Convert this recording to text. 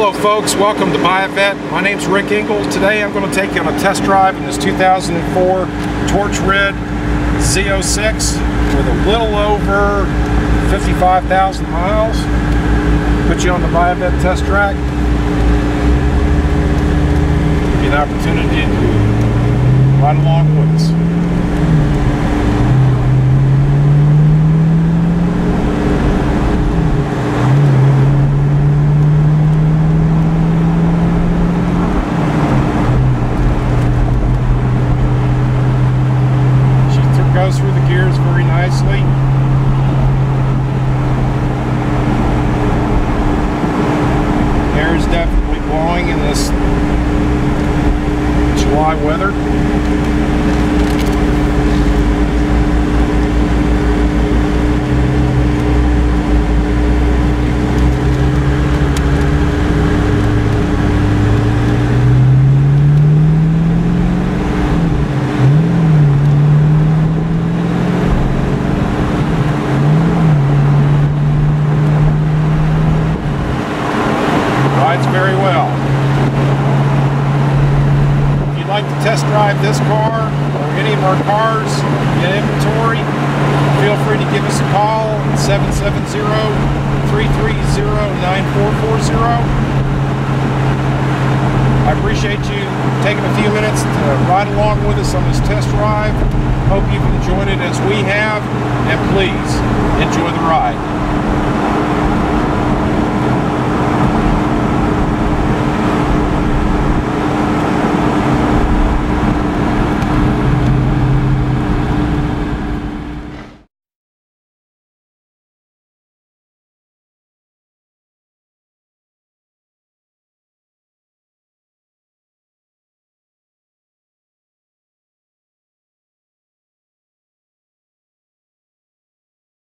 Hello folks, welcome to Buyavette. My name's Rick Engel. Today I'm going to take you on a test drive in this 2004 Torch Red Z06 with a little over 55,000 miles. Put you on the Buyavette test track. Give you an opportunity to ride along with us. Through the gears very nicely. The air is definitely blowing in this July weather. Very well. If you'd like to test drive this car or any of our cars in inventory, feel free to give us a call at 770-330-9440. I appreciate you taking a few minutes to ride along with us on this test drive. Hope you've enjoyed it as we have, and please enjoy the ride.